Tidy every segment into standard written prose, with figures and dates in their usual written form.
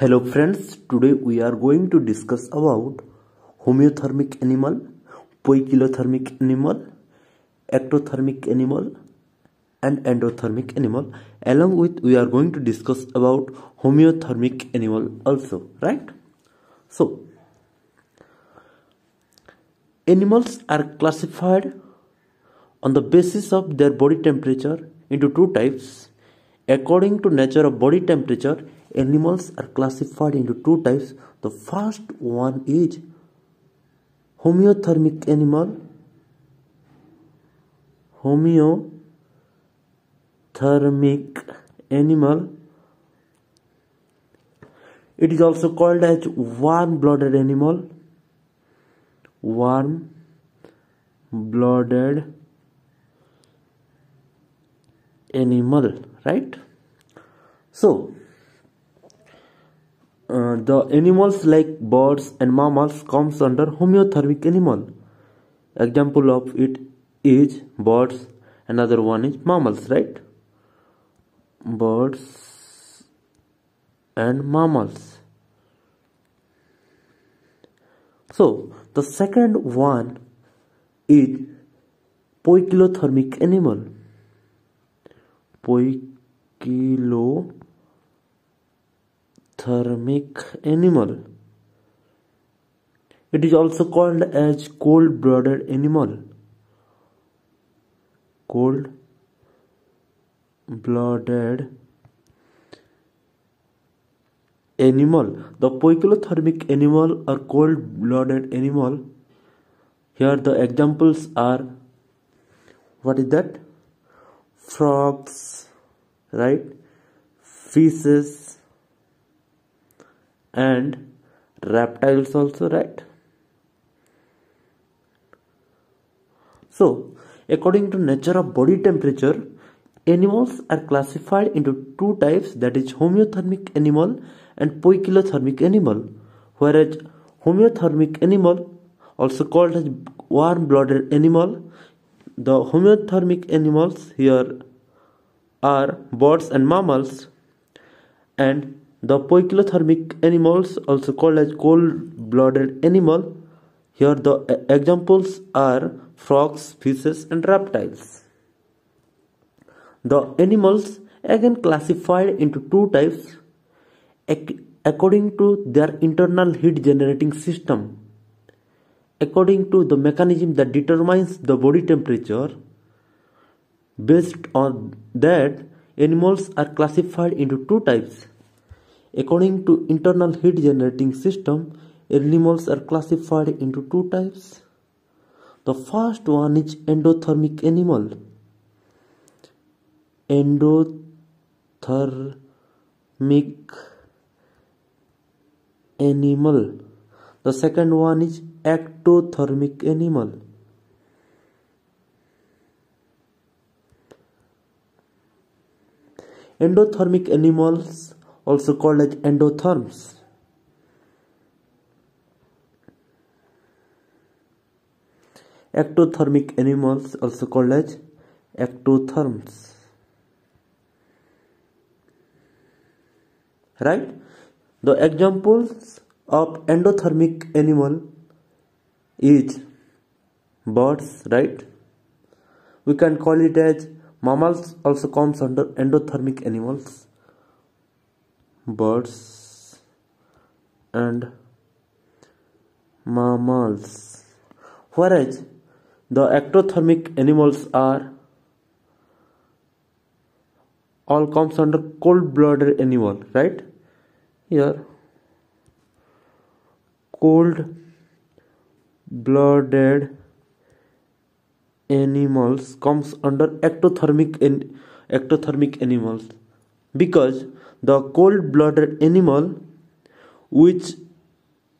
Hello friends, today we are going to discuss about homeothermic animal, poikilothermic animal, ectothermic animal and endothermic animal. Along with we are going to discuss about homeothermic animal also, right? So animals are classified on the basis of their body temperature into two types. According to nature of body temperature, animals are classified into two types. The first one is homeothermic animal. Homeothermic animal. It is also called as warm-blooded animal. Warm-blooded animal, right? So the animals like birds and mammals comes under homeothermic animal. Example of it is birds, another one is mammals, right? Birds and mammals. So the second one is poikilothermic animal. Poikilothermic animal. It is also called as cold-blooded animal. Cold-blooded animal. The poikilothermic animal or cold-blooded animal. Here the examples are, what is that? Frogs, right? Fishes and reptiles also, right? So according to nature of body temperature, animals are classified into two types, that is homeothermic animal and poikilothermic animal. Whereas homeothermic animal, also called as warm-blooded animal, the homeothermic animals here are birds and mammals, and the poikilothermic animals, also called as cold-blooded animal, here the examples are frogs, fishes and reptiles. The animals again classified into two types according to their internal heat generating system. According to the mechanism that determines the body temperature, based on that, animals are classified into two types. According to internal heat generating system, animals are classified into two types. The first one is endothermic animal. Endothermic animal. The second one is ectothermic animal. Endothermic animals, also called as endotherms. Ectothermic animals, also called as ectotherms, right? The examples of endothermic animal is birds, right? We can call it as mammals, also comes under endothermic animals. Birds and mammals. Whereas the ectothermic animals are all comes under cold-blooded animal, right? Here cold-blooded animals comes under ectothermic animals, because the cold-blooded animal, which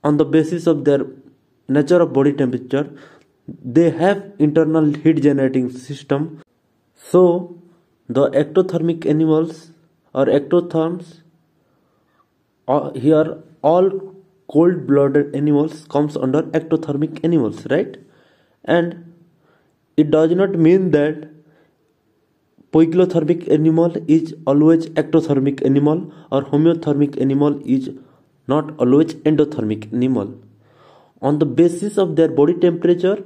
on the basis of their nature of body temperature, they have internal heat generating system. So the ectothermic animals or ectotherms are here all cold-blooded animals comes under ectothermic animals, right? And it does not mean that Poikilothermic animal is always ectothermic animal, or homeothermic animal is not always endothermic animal. On the basis of their body temperature,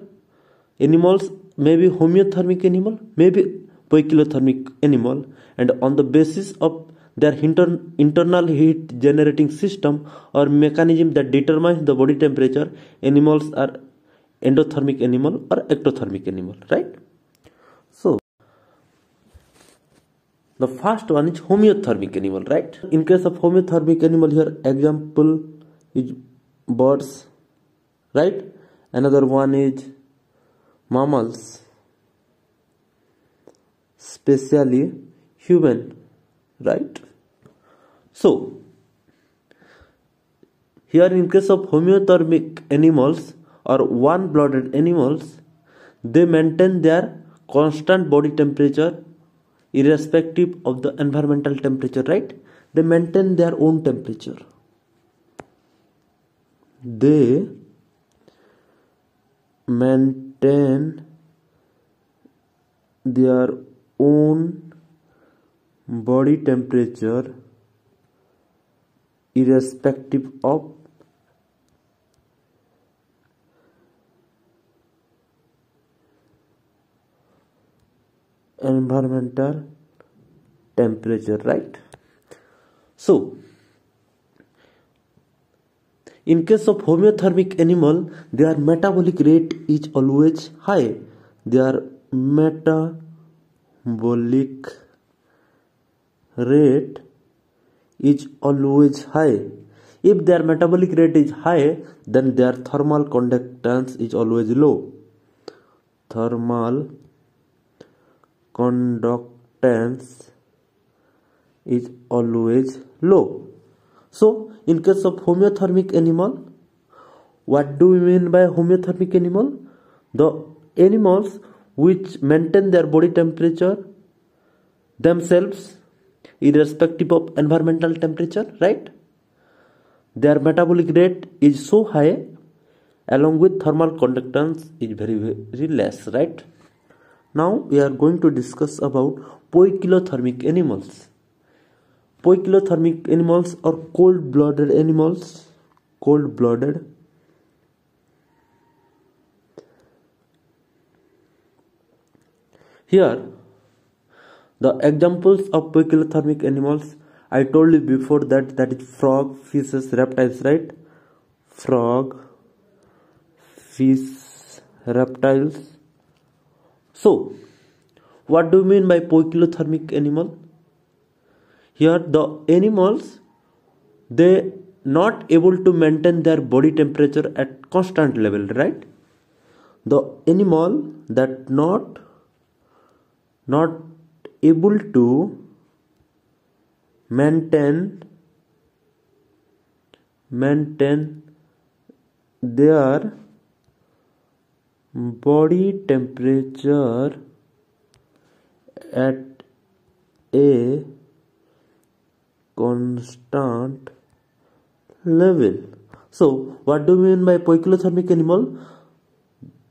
animals may be homeothermic animal, may be poikilothermic animal, and on the basis of their internal heat generating system or mechanism that determines the body temperature, animals are endothermic animal or ectothermic animal, right? So, the first one is homeothermic animal, right? In case of homeothermic animal, here example is birds, right? Another one is mammals, especially human, right? So, here in case of homeothermic animals or warm-blooded animals, they maintain their constant body temperature irrespective of the environmental temperature, right? They maintain their own temperature. They maintain their own body temperature irrespective of environmental temperature, right? So, in case of homeothermic animal, their metabolic rate is always high. Their metabolic rate is always high. If their metabolic rate is high, then their thermal conductance is always low. Thermal conductance is always low. So, in case of homeothermic animal, what do we mean by homeothermic animal? The animals which maintain their body temperature themselves irrespective of environmental temperature, right? Their metabolic rate is so high, along with thermal conductance is very, very less, right? Now we are going to discuss about poikilothermic animals. Poikilothermic animals are cold-blooded animals. Cold-blooded here. The examples of poikilothermic animals, I told you before that is frog, fishes, reptiles, right? Frog, fish, reptiles. So, what do you mean by poikilothermic animal? Here the animals, they not able to maintain their body temperature at constant level, right? The animal that not able to maintain their body temperature at a constant level. So, what do we mean by poikilothermic animal?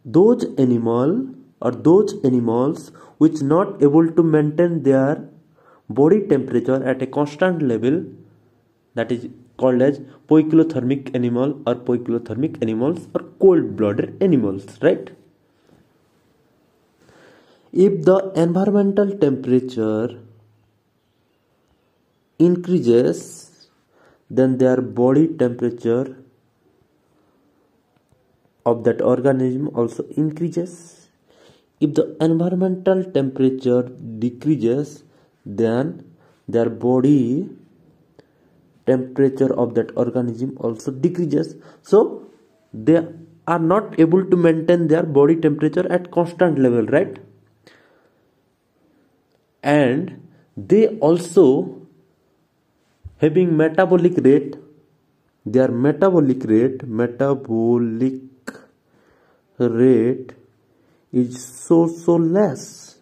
Those animals which not able to maintain their body temperature at a constant level, that is called as poikilothermic animal or poikilothermic animals or cold-blooded animals, right? If the environmental temperature increases, then their body temperature of that organism also increases. If the environmental temperature decreases, then their body temperature of that organism also decreases. So they are not able to maintain their body temperature at constant level, right? And they also having metabolic rate, their metabolic rate is so less.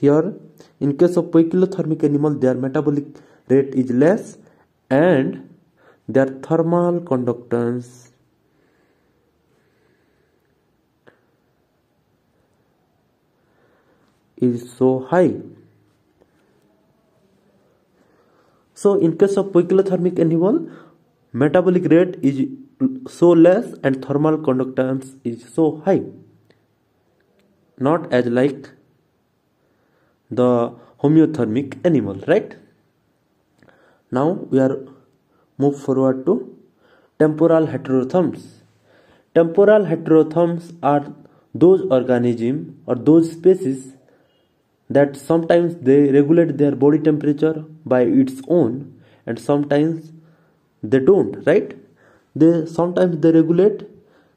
Here in case of poikilothermic animal, their metabolic rate is less and their thermal conductance is so high. So in case of poikilothermic animal, metabolic rate is so less and thermal conductance is so high. Not as like the homeothermic animal, right? Now we are move forward to temporal heterotherms. Temporal heterotherms are those organisms or those species that sometimes they regulate their body temperature by its own and sometimes they don't, right? They sometimes they regulate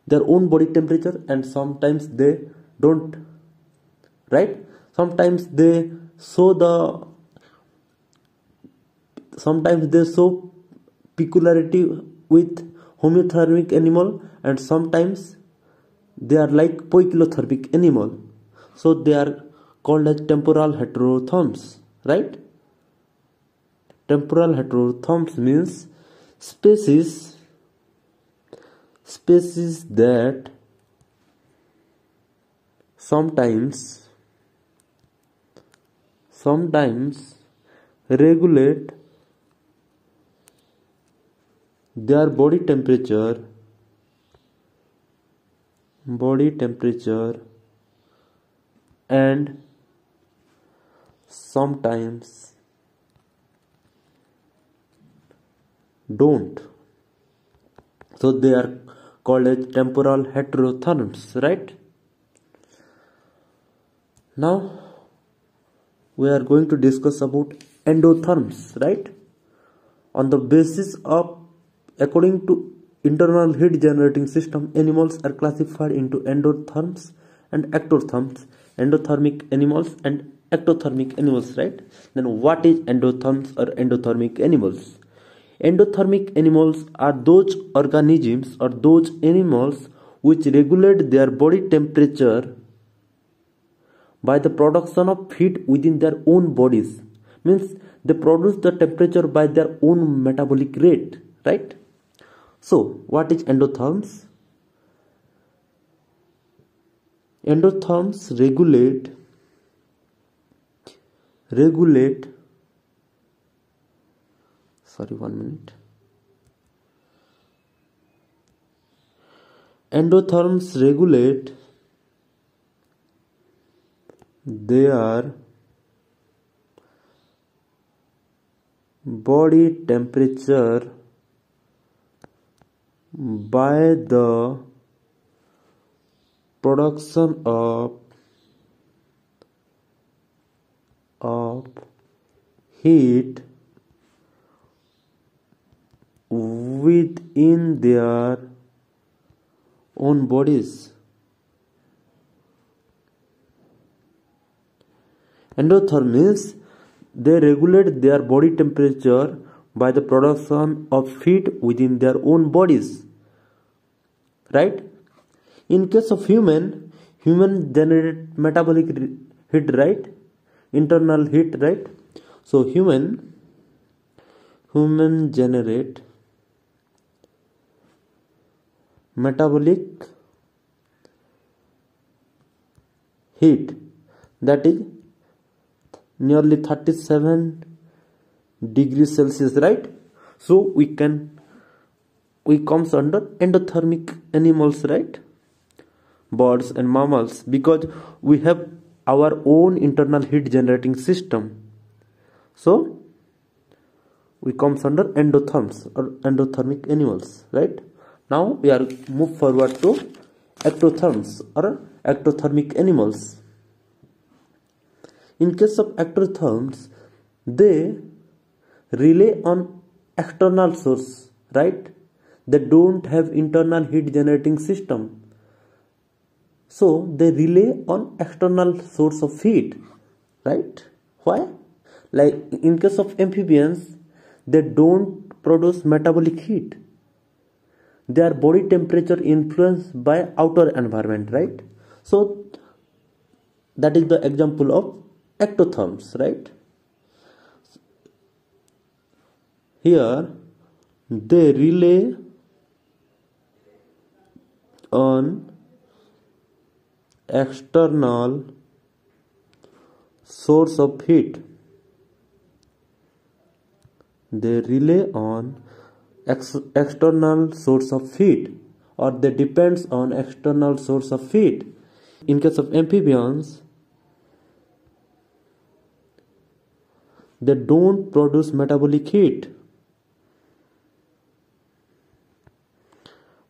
their own body temperature and sometimes they don't, right? Sometimes they show peculiarity with homeothermic animal and sometimes they are like poikilothermic animal. So they are called as temporal heterotherms, right? Temporal heterotherms means species that sometimes regulate their body temperature and sometimes don't. So they are called as temporal heterotherms, right? Now we are going to discuss about endotherms, right? On the basis of according to internal heat generating system, animals are classified into endotherms and ectotherms, endothermic animals and ectothermic animals, right? Then what is endotherms or endothermic animals? Endothermic animals are those organisms or those animals which regulate their body temperature by the production of heat within their own bodies. Means they produce the temperature by their own metabolic rate, right? So, what is endotherms? Endotherms regulate their body temperature by the production of heat within their own bodies. Endotherm means they regulate their body temperature by the production of heat within their own bodies, right? In case of human generate metabolic heat, right? Internal heat, right? So human generate metabolic heat, that is nearly 37 degrees Celsius, right? So we comes under endothermic animals, right? Birds and mammals, because we have our own internal heat generating system. So we comes under endotherms or endothermic animals, right? Now we are move forward to ectotherms or ectothermic animals. In case of ectotherms, they rely on external source, right? They don't have internal heat generating system, so they rely on external source of heat, right? Why? Like in case of amphibians, they don't produce metabolic heat. Their body temperature influenced by outer environment, right? So that is the example of ectotherms, right? Here they rely on external source of heat. They rely on external source of heat, or they depends on external source of heat. In case of amphibians, they don't produce metabolic heat.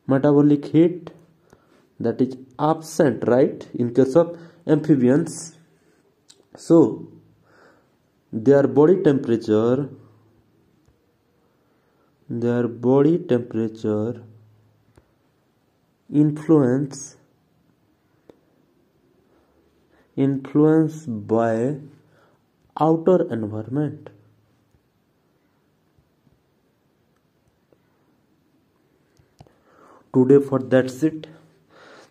Metabolic heat that is absent, right, in case of amphibians. So their body temperature influence by outer environment. Today for that's it.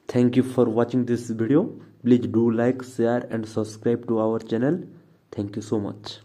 Thank you for watching this video. Please do like, share and subscribe to our channel. Thank you so much.